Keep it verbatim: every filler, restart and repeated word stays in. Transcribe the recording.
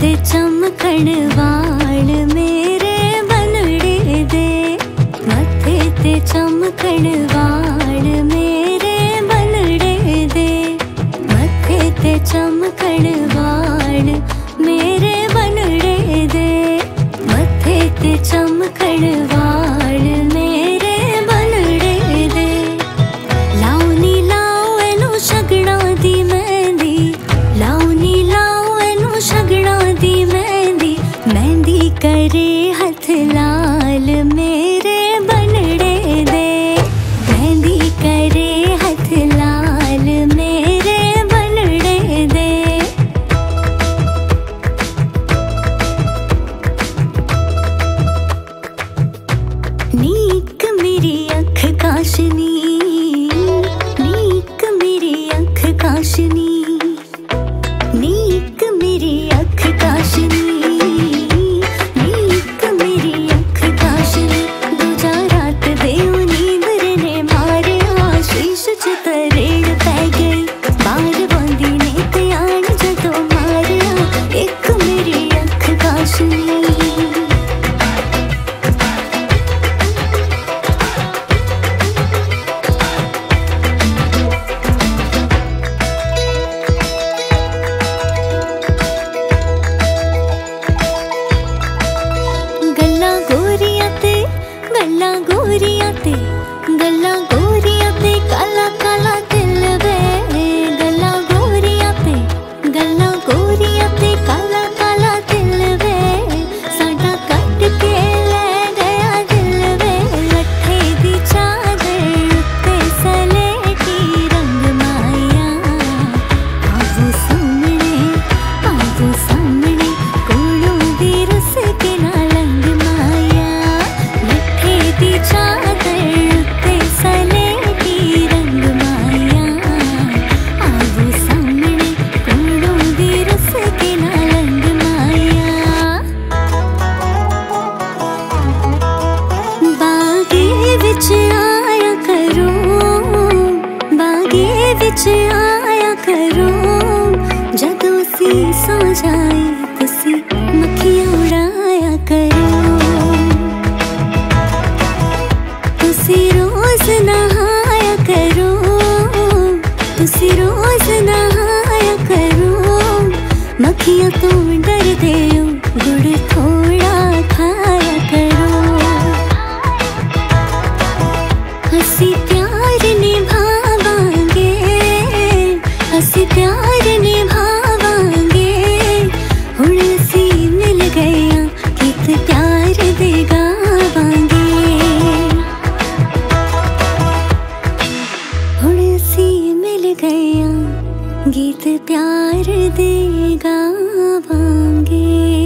ते चमकण वाल मेरे बनड़े दे, मथे ते चमकण वाल मेरे बनड़े दे, मथे ते चमकण वाल मेरे बनड़े दे, मथे ते चमकण वाल मेरे बनड़े दे। लाओ नी लाओ एनु शगड़ा दी मेहंदी, लाओ नी लाओ एनु शगड़ा दी मेहंदी, मेहंदी करे हथ लाल मेरे बनड़े दे, मेहंदी करे हथ लाल मेरे बनड़े दे। नीक मेरी अख काशनी, नीक मेरी अख काशनी, नीक मेरी अख काशनी, नीक मेरी अख काशनी। दूजा रात दे नींद ने मारे आशीष च तरेड़ पै गई, बार बांधी ने त्यान जदो मारिया, एक मेरी अख काशनी। गल्ला गोरिया ते, गल्ला गोरिया ते काला काला दिल वे, गल्ला गोरिया ते, गल्ला गोरिया ते काला काला दिल वे, साडा कट के ले गया दिल वे। लठे दी चादर ते सलेटी रंग माया, आवो सामने आवो सामने, कोड़ों दी रस के ना लंग माया। चादर पे सलेटी रंग माया, आवो सामने कोड़ों दी रस के ना लंग माया। बागे विच आया करो, बागे विच आया करो, जदों सी सो जाए तुसी मक्खियां उड़ाया करो। तुसी रोज नहाया करो, तुसी रोज नहाया करो, मक्खियां तो डर दे ओ, गुड़ थोड़ा खाया करो। असी प्यार निभावांगे, असी प्यार निभावांगे, हुण असी मिल गए आ, गीत प्यार दे गावांगे। गया गीत प्यार दे गावांगे।